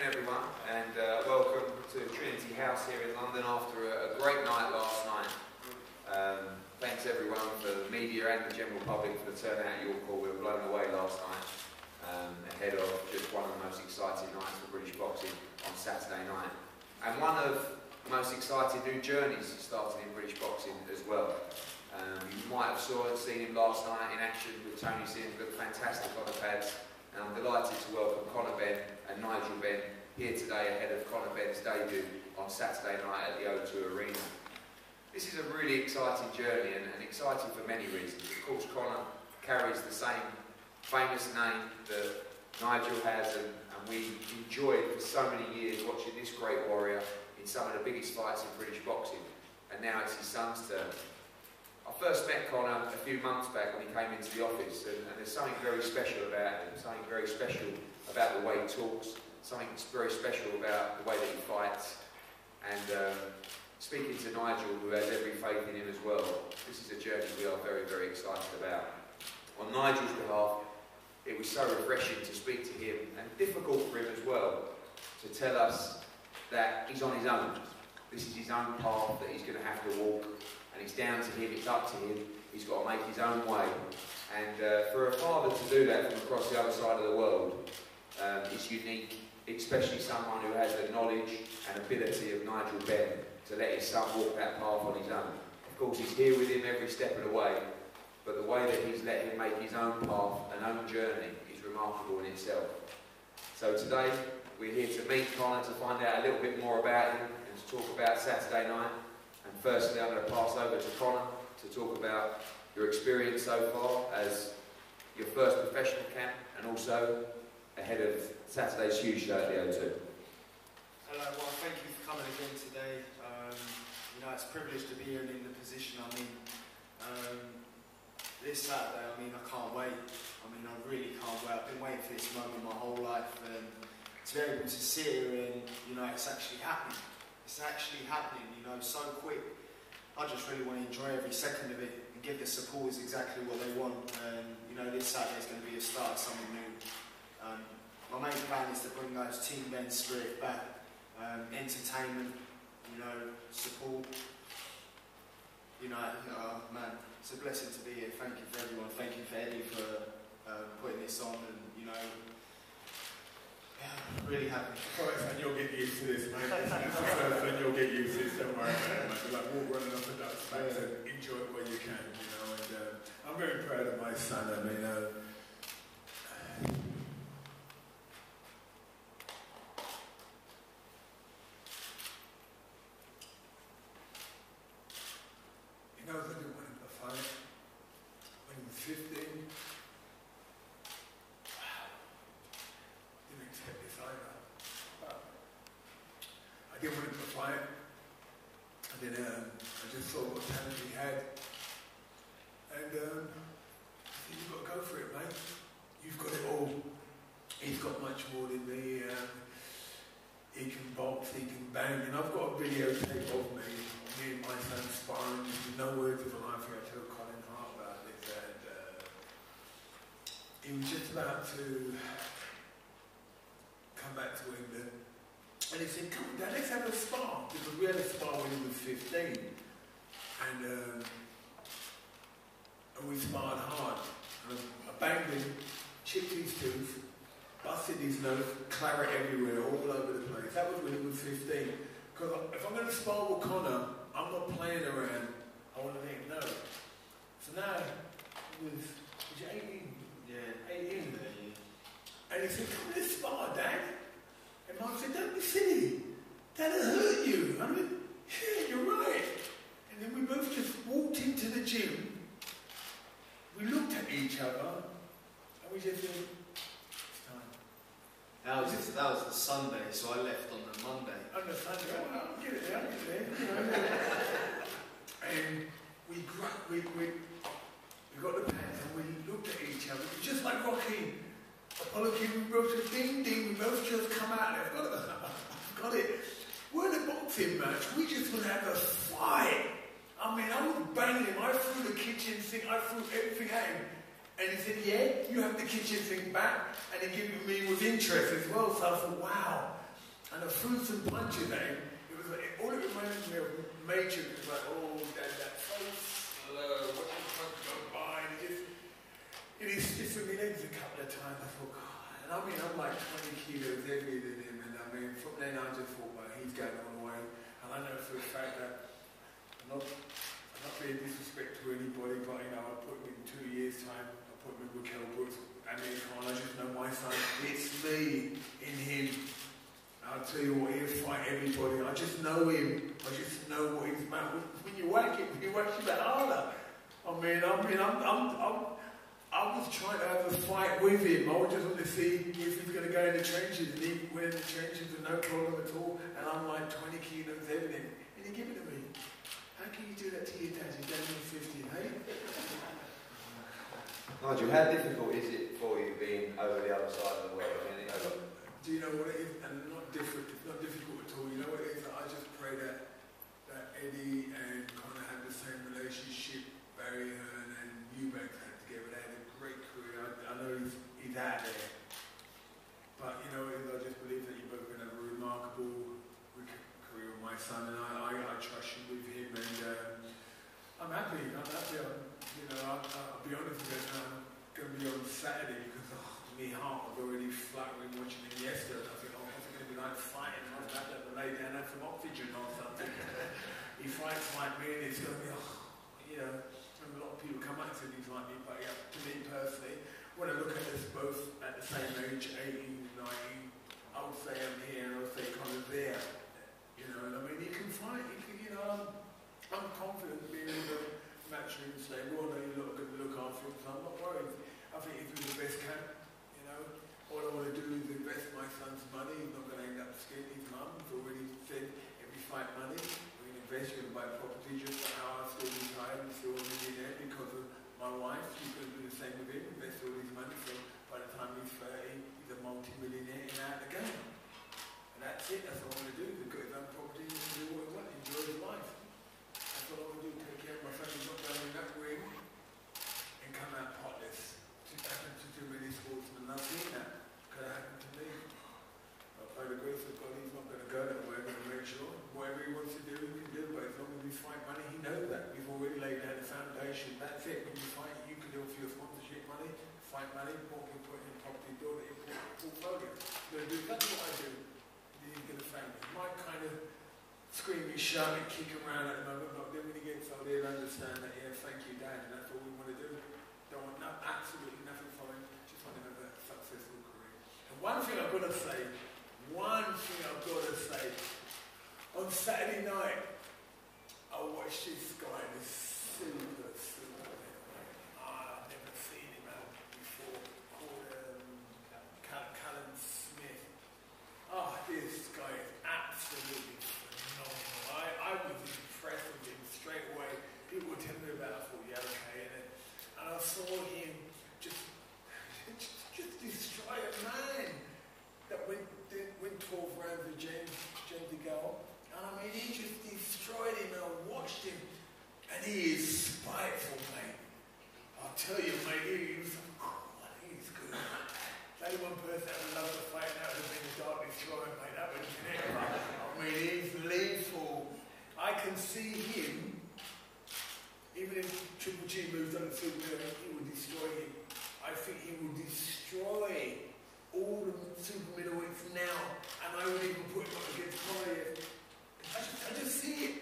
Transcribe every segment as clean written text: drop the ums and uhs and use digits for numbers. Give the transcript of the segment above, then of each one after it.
Everyone, and welcome to Trinity House here in London after a great night last night. Thanks everyone, for the media and the general public, for the turnout you all called. We were blown away last night, ahead of just one of the most exciting nights for British boxing on Saturday night, and one of the most exciting new journeys starting in British boxing as well. You might have seen him last night in action with Tony Sims, looked fantastic on the pads. And I'm delighted to welcome Conor Benn and Nigel Benn here today ahead of Conor Benn's debut on Saturday night at the O2 Arena. This is a really exciting journey and exciting for many reasons. Of course, Conor carries the same famous name that Nigel has and we enjoyed for so many years watching this great warrior in some of the biggest fights in British boxing. And now it's his son's turn. I first met Conor a few months back when he came into the office, and there's something very special about him, something very special about the way he talks, something very special about the way that he fights. And speaking to Nigel, who has every faith in him as well, this is a journey we are very, very excited about. On Nigel's behalf, it was so refreshing to speak to him, and difficult for him as well, to tell us that he's on his own. This is his own path that he's going to have to walk. And it's down to him, it's up to him, he's got to make his own way. And for a father to do that from across the other side of the world is unique, especially someone who has the knowledge and ability of Nigel Benn to let his son walk that path on his own. Of course, he's here with him every step of the way, but the way that he's let him make his own path and own journey is remarkable in itself. So today, we're here to meet Conor, to find out a little bit more about him and to talk about Saturday night. And firstly, I'm going to pass over to Conor to talk about your experience so far as your first professional camp and also ahead of Saturday's huge show at the O2. Hello, well, thank you for coming again today. You know, it's a privilege to be here and in the position I'm in. This Saturday, I mean, I can't wait. I mean, I really can't wait. I've been waiting for this moment my whole life, and to be able to sit here and, you know, it's actually happening. It's actually happening, you know, so quick. I just really want to enjoy every second of it and give the supporters exactly what they want. And, you know, this Saturday is going to be a start of something new. My main plan is to bring those Team Ben spirit back. Entertainment, you know, support. You know, man, it's a blessing to be here. Thank you for everyone. Thank you for Eddie for putting this on and, you know, really happy. And you'll get used to this, mate. And you'll get used to this, don't worry about it, mate. Like, walk running up and down the space and enjoy it where you can, you know. And I'm very proud of my son. I mean, he knows I didn't want him to fight when he was 15. I didn't want him to fight, and then I just saw what talent he had, and I said, you've got to go for it, mate. You've got it all. He's got much more than me. He can box, he can bang, and I've got a videotape of me and my son sparring. There's no words of a life. I told Colin Hart about this, and he was just about to come back to England. And he said, come on, Dad, let's have a spa. Because we had a spa when he was 15. And we sparred hard. And I banged him, chipped his tooth, busted his nose, claret everywhere, all over the place. That was when he was 15. Because if I'm going to spar with Conor, I'm not playing around. I want to let him know. So now, he was you 18? Yeah, 18. And he said, come on, let's spar, Dad. And Mum said, don't be silly. That'll hurt you. I mean, yeah, you're right. And then we both just walked into the gym. We looked at each other, and we just went, it's time. That was the Sunday, so I left on the Monday. On the Sunday, well, I'll get it there, And we got the pants, and we looked at each other. It was just like Rocky. Apology, we both just ding, we both just come out and I've got it. We're in a boxing match, we just want to have a fight. I mean, I was banging him, I threw the kitchen sink, I threw everything at him. And he said, yeah, you have the kitchen sink back. And he gave me with interest as well, so I thought, wow, fruits and lunch thing, it was like, all it reminded me of Matrix, it was like, oh, that face, what the fuck got by, and it's I mean, it was a couple of times, I thought, God, and I mean, I'm like 20 kilos heavier than him, and I mean, from then I just thought, well, he's going all the way, and I know for a fact that I'm not being disrespect to anybody, but, you know, I'll put him in 2 years' time, I'll put him in Raquel Brooks, I mean, I just know my son, it's me in him. I'll tell you what, he'll fight everybody. I just know him. I just know what he's about. When you whack him, he whacks you a bit harder. I was trying to have a fight with him. I just wanted to see if he's going to go in the trenches. And he went in the trenches with no problem at all. And I'm like 20 kilos heavier than him. And he gave it to me. How can you do that to your dad? He gave me 50, hey? Nigel, how difficult is it for you being over the other side of the world? Do you know what it is? And not difficult at all. You know what it is? I just pray that Eddie and Conor had the same relationship Barry Hearn and Eubanks had together. They had a great career. I know he's out there. But you know what it is? I just believe that you're both going to have a remarkable career with my son. And I trust you with him. And I'm happy. I'm happy. You know, I'll be honest with you. I'm going to be on Saturday because, oh, my heart was already fluttering watching him yesterday. I think, oh, I think it'll be like fighting. I'll have to lay down have some oxygen or something. He fights like me and it's going to be, oh, you know, a lot of people come up to these like me, but yeah, to me personally, when I look at us both at the same age, 18, 19, I would say I'm here and I would say kind of there. You know, and I mean, he can fight, he can, you know, I'm confident being in the matchroom and saying, well, no, you're not going to look after him, so I'm not worried. I think if you're the best camp. All I want to do is invest my son's money. He's not going to end up scaring his mum. He's already said, if we fight money, we can invest, you can buy property just for how I still retired and still want to be there because of my wife. She's going to do the same with him, invest all his money. So by the time he's 30, he's a multi-millionaire and out of the game. And that's it. That's all I want to do. He's got his own property. He can do what he wants. Enjoy his life. That's all I want to do. Take care of my son. He's not going in that ring and come out potless. It happened to too many sportsmen. I've seen that. Could have happened to me. But by the grace of God, he's not going to go that way. I'm going to make sure whatever he wants to do, he can do. But as long as we fight money, he knows that. We've already laid down the foundation. That's it. When you fight, you can do it for your sponsorship money, fight money, more people put in property, build it in portfolio. You're going to do exactly what I do. He's going to family. He might kind of scream and shout and kick around at the moment, but then when he gets older, he'll understand that, yeah, thank you, Dad, and that's all we want to do. Don't want absolutely nothing for him. Just want to have a successful career. One thing I've got to say, on Saturday night, I watched this guy, this super I've never seen him out before, called Callum Smith. Oh, this guy is absolutely phenomenal. I was impressed with him straight away. People were telling me about it, I thought, yeah, okay, and I saw him just destroy a man that went 12 rounds with James De Gaulle. And I mean, he just destroyed him and I watched him. And he is spiteful, mate. I'll tell you, mate, he's good. That one person that would love to fight, that would have been the Dark Destroyer, mate. That would be it. I mean, he's lethal. I can see him, even if Triple G moves on to Superman, he would destroy him. I think he will destroy all the super middleweights now, and I would even put him up against Collier. I just see it.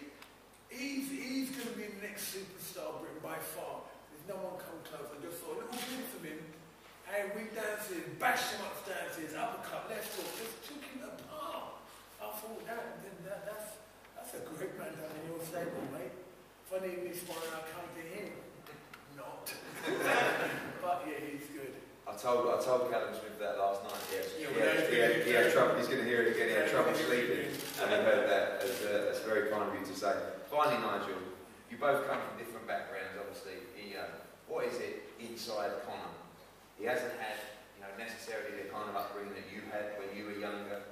He's going to be the next superstar of Britain by far. There's no one come close. I just saw a little glimpse of him, and we danced him, bashed him upstairs, his uppercut, left hook, just took him apart. I thought, that's a great man down in your stable, mate. If I need this one, I'll come to him. Not. But yeah, he's good. I told Callum Smith that last night. He had trouble. He's going to hear it again. He had trouble sleeping, and I heard that. That's very kind of you to say. Finally, Nigel, you both come from different backgrounds. Obviously, what is it inside Conor? He hasn't had, necessarily the kind of upbringing that you had when you were younger.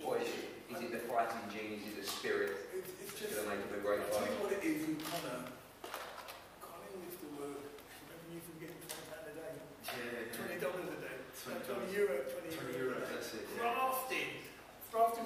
What is it? Is it the fighting gene? Is it the spirit? It's just going to make him a great fighter. What it is with Conor. $20 a day. €20. That's it. Grafting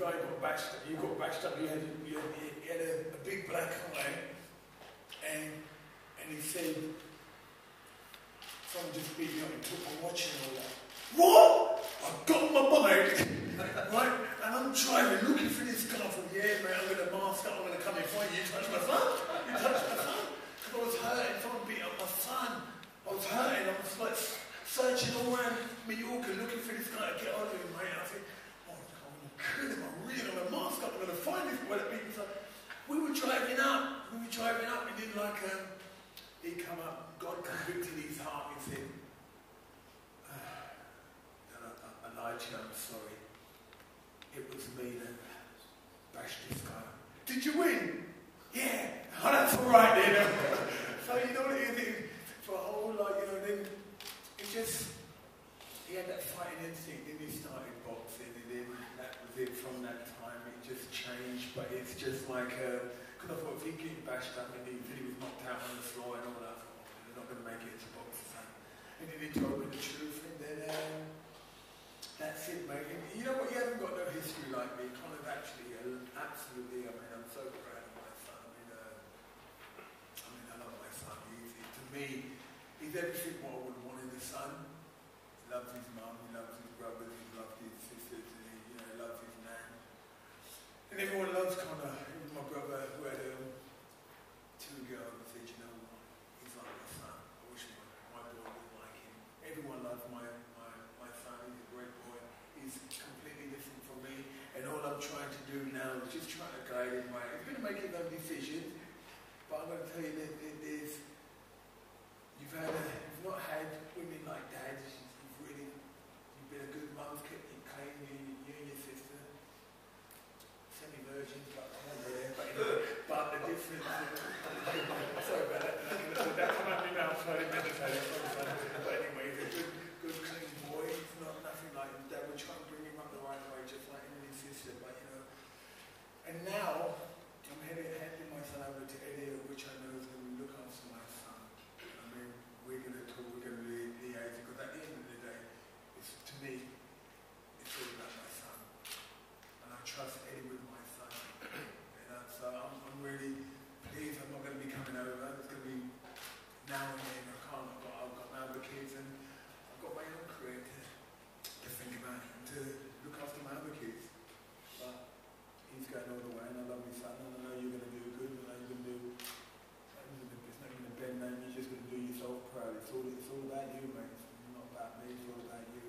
guy got bashed, he got bashed up, he had a big black eye, and he said, someone just beat me up and took my watch and all that. What? I've got my bike, right? And I'm driving, looking for this car from the air, man, I'm going to mask up, I'm going to come and find you. You touched my phone? You touched my phone? Because I was hurting, someone beat up my son. I was hurting, I was like searching all around Mallorca, looking for this guy to get on him, mate. I think, oh, I'm going to kill him, I'm really going to mask up, I'm going to find this boy that beat me up. We were driving up, and then like, he come up, God convicted his heart, and said, Nigel, I'm sorry. It was me that bashed this guy. Did you win? Yeah. Oh, that's all right then. So you know what it is? For a whole lot, you know, then it just, he had that fighting instinct, then he started boxing, and then that was it from that time. It just changed, but it's just like, because I thought if he getting bashed up and he was knocked out on the floor and all that, I thought, they're not going to make it to boxing. And then he told me the truth, and then, that's it, mate. And you know what? You haven't got no history like me. Kind of actually, absolutely. I mean, I'm so proud of my son. I mean, I love my son. To me, he's everything what I would want in a son. He loves his mum. He loves his brothers. He loves his sisters. He, you know, he loves his nan. And everyone loves Conor. Even my brother, who had two girls, said, you know, he's like my son. I wish my boy was like him. Everyone loves my son. He's a great boy. He's completely different from me, and all I'm trying to do now is just trying to guide him right. He's going to make his own decisions, but I'm going to tell you that you've not had women like Dad. You've been a good mum, kept you clean, you and your sister, semi-virgins, but the difference. Sorry about that. That come out of my mouth, so I didn't mean to say that. But anyway, he's a good clean. That we're trying to bring him up the right way, just like him and his sister, but you know. And now, I'm handing my son over to Eddie, which I know is going to look after my son. I mean, we're going to talk, we're going to liaise, because at the end of the day, it's, to me, it's all about my son. And I trust Eddie with my son. And so I'm really pleased I'm not going to be coming over. It's going to be now and then. I can't, I've got my other kids, and I've got my own career think about him, to look after my other kids. But he's going all the way, and I love his son, and I know you're going to do good, and I know you're going to do, it's not going to bend, man, you're just going to do yourself proud. It's all about you, mate. It's not about me, it's all about you.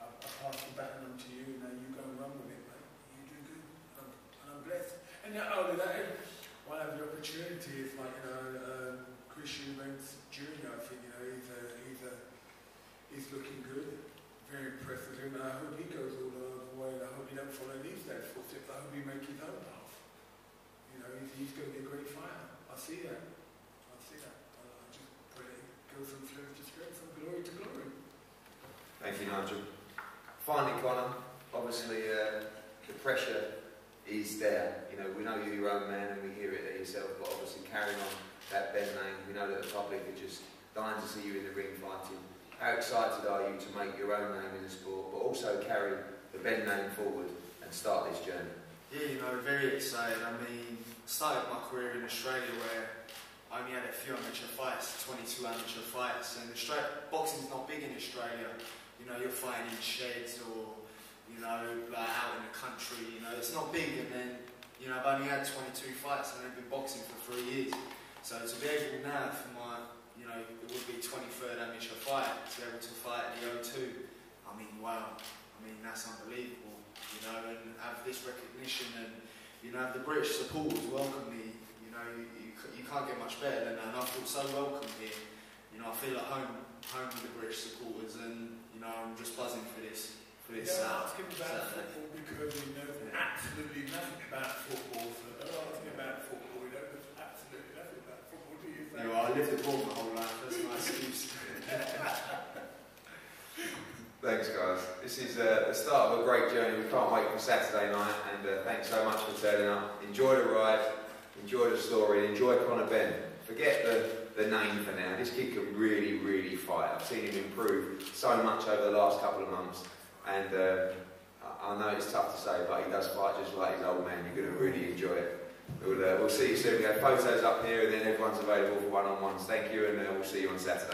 I pass the baton on to you, and now you go and run with it, mate. You do good, and I'm blessed. And not only that, one of the opportunities, like, you know, Chris Humans Jr., I think, you know, he's looking good. Very impressed with him, and I hope he goes all the way, and I hope he don't follow these days' footsteps. I hope he makes his own path. You know, he's going to be a great fighter. I see that. I just pray that he goes from glory to strength, from glory to glory. Thank you, Nigel. Finally, Conor, obviously the pressure is there. You know, we know you're your own man, and we hear it at yourself, but obviously carrying on that Ben name, we know that the public are just dying to see you in the ring fighting. How excited are you to make your own name in the sport, but also carry the Ben name forward and start this journey? Yeah, you know, very excited. I mean, I started my career in Australia where I only had a few amateur fights, 22 amateur fights, and boxing's not big in Australia. You know, you're fighting in sheds or, you know, like out in the country, you know, it's not big. And then, you know, I've only had 22 fights and I've been boxing for 3 years. So to be able now for my, you know, it would be 23rd amateur fight, to be able to fight at the O2, I mean, wow, I mean, that's unbelievable, you know, and have this recognition, and, you know, the British supporters welcome me, you know, you can't get much better than that, and I feel so welcome here, you know, I feel at home with the British supporters, and, you know, I'm just buzzing for this Saturday. Don't ask him about football, because we know absolutely nothing about football, so don't ask him about football, we don't know absolutely nothing about football, do you think? I lived abroad my whole life, that's my excuse. Thanks, guys. This is the start of a great journey. We can't wait for Saturday night, and thanks so much for turning up. Enjoy the ride, enjoy the story, enjoy Conor Benn. Forget the name for now. This kid can really, really fight. I've seen him improve so much over the last couple of months, and I know it's tough to say, but he does fight just like his old man. You're going to really enjoy it. We'll see you soon. We have photos up here, and then everyone's available for one-on-ones. Thank you, and we'll see you on Saturday.